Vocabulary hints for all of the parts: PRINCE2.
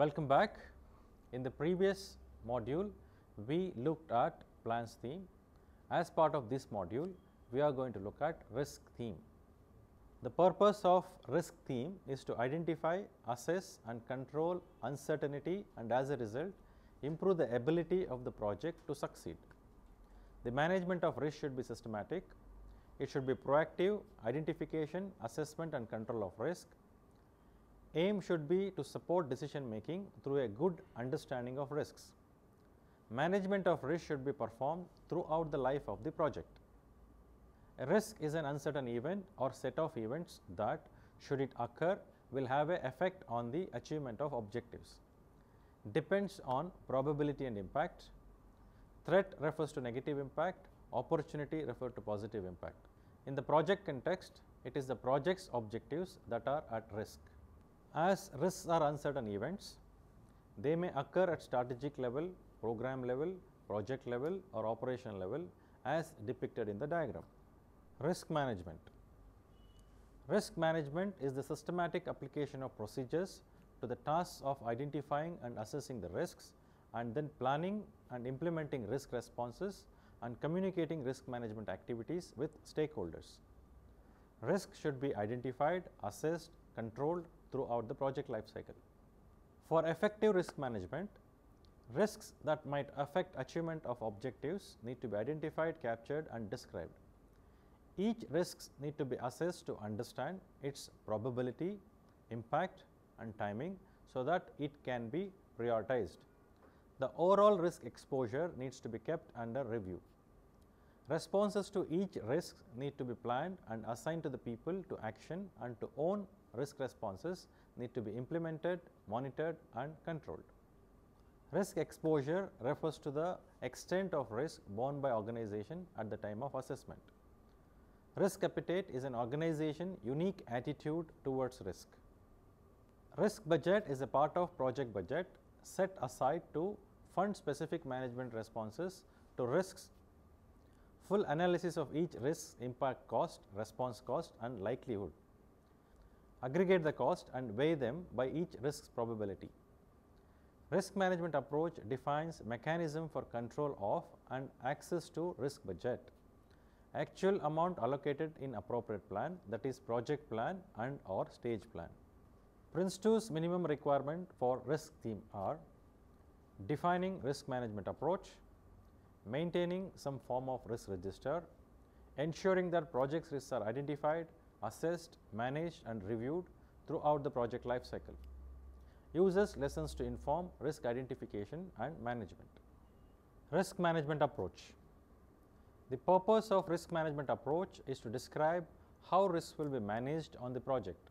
Welcome back. In the previous module, we looked at plans theme. As part of this module, we are going to look at risk theme. The purpose of risk theme is to identify, assess and control uncertainty and as a result, improve the ability of the project to succeed. The management of risk should be systematic. It should be proactive, identification, assessment and control of risk. Aim should be to support decision making through a good understanding of risks. Management of risk should be performed throughout the life of the project. A risk is an uncertain event or set of events that, should it occur, will have an effect on the achievement of objectives. Depends on probability and impact. Threat refers to negative impact, opportunity refers to positive impact. In the project context, it is the project's objectives that are at risk. As risks are uncertain events, they may occur at strategic level, program level, project level or operation level as depicted in the diagram. Risk management. Risk management is the systematic application of procedures to the tasks of identifying and assessing the risks and then planning and implementing risk responses and communicating risk management activities with stakeholders. Risk should be identified, assessed, controlled throughout the project life cycle. For effective risk management, risks that might affect achievement of objectives need to be identified, captured and described. Each risks need to be assessed to understand its probability, impact and timing so that it can be prioritized. The overall risk exposure needs to be kept under review. Responses to each risk need to be planned and assigned to the people to action and to own risk responses need to be implemented, monitored and controlled. Risk exposure refers to the extent of risk borne by organization at the time of assessment. Risk appetite is an organization's unique attitude towards risk. Risk budget is a part of project budget set aside to fund specific management responses to risks. Full analysis of each risk's impact cost, response cost and likelihood. Aggregate the cost and weigh them by each risk's probability. Risk management approach defines mechanism for control of and access to risk budget. Actual amount allocated in appropriate plan, that is project plan and or stage plan. PRINCE2's minimum requirement for risk theme are defining risk management approach, maintaining some form of risk register, ensuring that project's risks are identified, assessed, managed and reviewed throughout the project life cycle. Uses lessons to inform risk identification and management. Risk management approach. The purpose of risk management approach is to describe how risks will be managed on the project.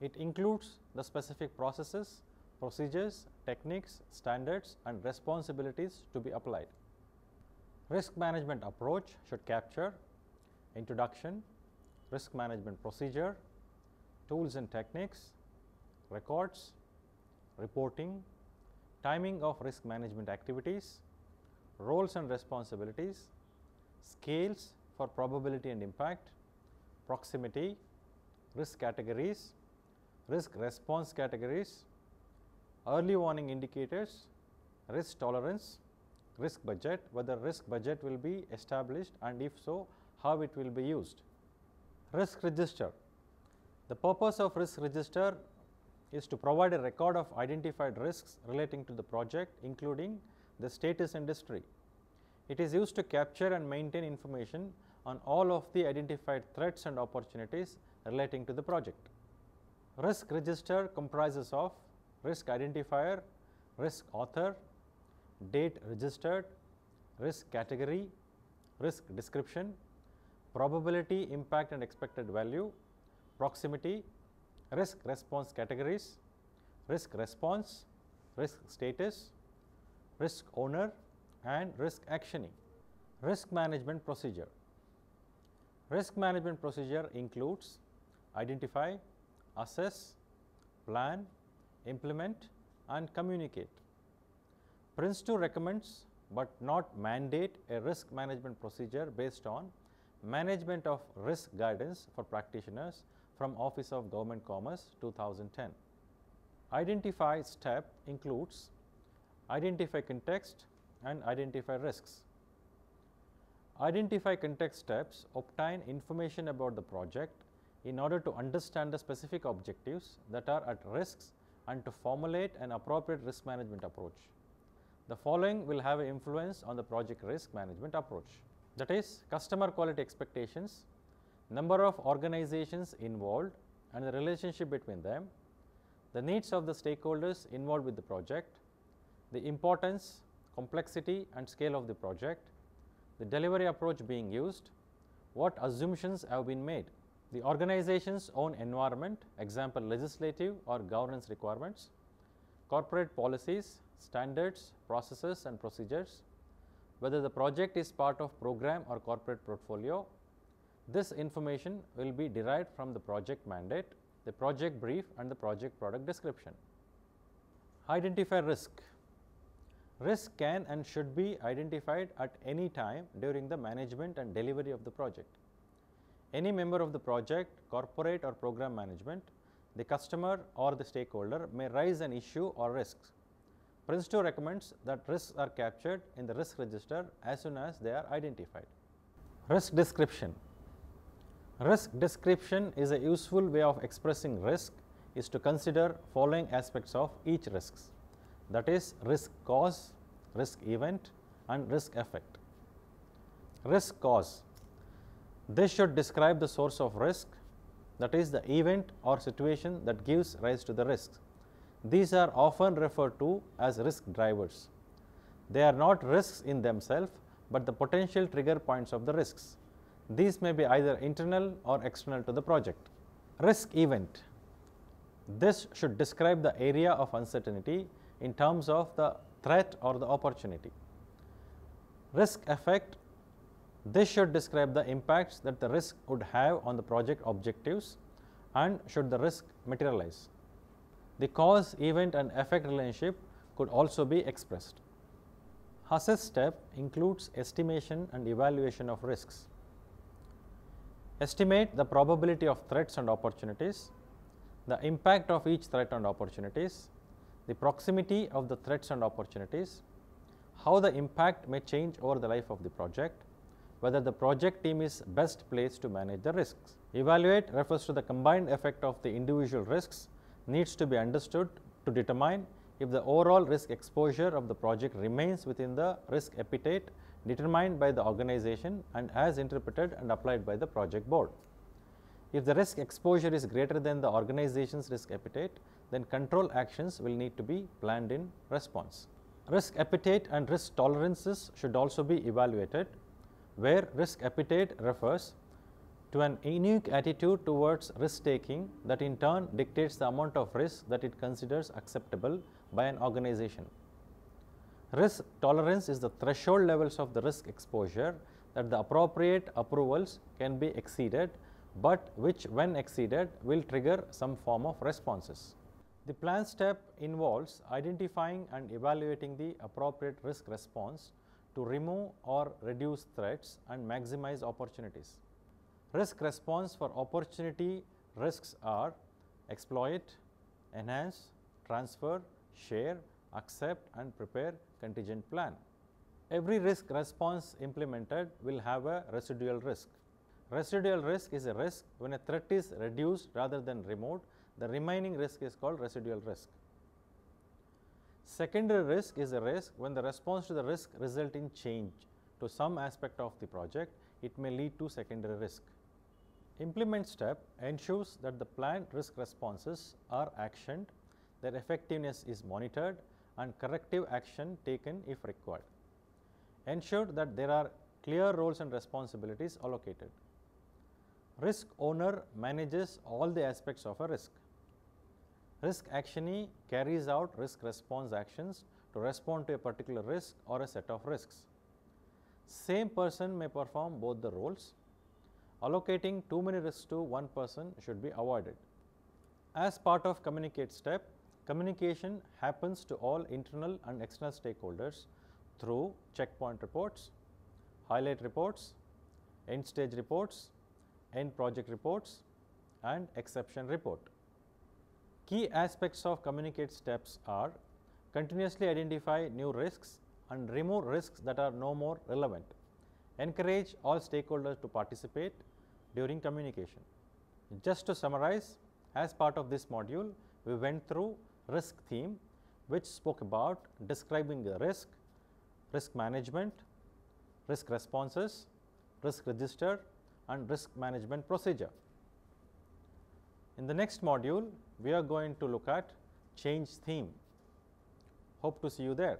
It includes the specific processes, procedures, techniques, standards and responsibilities to be applied. Risk management approach should capture introduction, risk management procedure, tools and techniques, records, reporting, timing of risk management activities, roles and responsibilities, scales for probability and impact, proximity, risk categories, risk response categories, early warning indicators, risk tolerance, risk budget, whether risk budget will be established and if so, how it will be used. Risk register. The purpose of risk register is to provide a record of identified risks relating to the project, including the status and history. It is used to capture and maintain information on all of the identified threats and opportunities relating to the project. Risk register comprises of risk identifier, risk author, date registered, risk category, risk description, probability, impact and expected value, proximity, risk response categories, risk response, risk status, risk owner and risk actioning. Risk management procedure. Risk management procedure includes identify, assess, plan, implement and communicate. PRINCE2 recommends but not mandate a risk management procedure based on management of risk guidance for practitioners from Office of Government Commerce 2010. Identify step includes identify context and identify risks. Identify context steps obtain information about the project in order to understand the specific objectives that are at risks and to formulate an appropriate risk management approach. The following will have an influence on the project risk management approach, that is customer quality expectations, number of organizations involved and the relationship between them, the needs of the stakeholders involved with the project, the importance, complexity and scale of the project, the delivery approach being used, what assumptions have been made, the organization's own environment, example legislative or governance requirements, corporate policies, standards, processes and procedures, whether the project is part of program or corporate portfolio. This information will be derived from the project mandate, the project brief and the project product description. Identify risk. Risk can and should be identified at any time during the management and delivery of the project. Any member of the project, corporate or program management, the customer or the stakeholder may raise an issue or risks. PRINCE2 recommends that risks are captured in the risk register as soon as they are identified. Risk description. Risk description is a useful way of expressing risk is to consider following aspects of each risks, that is risk cause, risk event and risk effect. Risk cause. This should describe the source of risk, that is the event or situation that gives rise to the risk. These are often referred to as risk drivers. They are not risks in themselves, but the potential trigger points of the risks. These may be either internal or external to the project. Risk event. This should describe the area of uncertainty in terms of the threat or the opportunity. Risk effect. This should describe the impacts that the risk would have on the project objectives and should the risk materialize. The cause, event and effect relationship could also be expressed. Assess step includes estimation and evaluation of risks. Estimate the probability of threats and opportunities, the impact of each threat and opportunities, the proximity of the threats and opportunities, how the impact may change over the life of the project, whether the project team is best placed to manage the risks. Evaluate refers to the combined effect of the individual risks needs to be understood to determine if the overall risk exposure of the project remains within the risk epithet determined by the organization and as interpreted and applied by the project board. If the risk exposure is greater than the organization's risk epithet, then control actions will need to be planned in response. Risk epithet and risk tolerances should also be evaluated, where risk appetite refers to an unique attitude towards risk taking that in turn dictates the amount of risk that it considers acceptable by an organization. Risk tolerance is the threshold levels of the risk exposure that the appropriate approvals can be exceeded, but which when exceeded will trigger some form of responses. The plan step involves identifying and evaluating the appropriate risk response to remove or reduce threats and maximize opportunities. Risk response for opportunity risks are exploit, enhance, transfer, share, accept and prepare contingent plan. Every risk response implemented will have a residual risk. Residual risk is a risk when a threat is reduced rather than removed. The remaining risk is called residual risk. Secondary risk is a risk when the response to the risk results in change to some aspect of the project. It may lead to secondary risk. Implement step ensures that the planned risk responses are actioned, their effectiveness is monitored and corrective action taken if required. Ensure that there are clear roles and responsibilities allocated. Risk owner manages all the aspects of a risk. Risk actionee carries out risk response actions to respond to a particular risk or a set of risks. Same person may perform both the roles. Allocating too many risks to one person should be avoided. As part of communicate step, communication happens to all internal and external stakeholders through checkpoint reports, highlight reports, end stage reports, end project reports and exception report. Key aspects of communicate steps are continuously identify new risks and remove risks that are no more relevant, encourage all stakeholders to participate during communication. Just to summarize, as part of this module, we went through risk theme, which spoke about describing the risk, risk management, risk responses, risk register and risk management procedure. In the next module, we are going to look at change theme. Hope to see you there.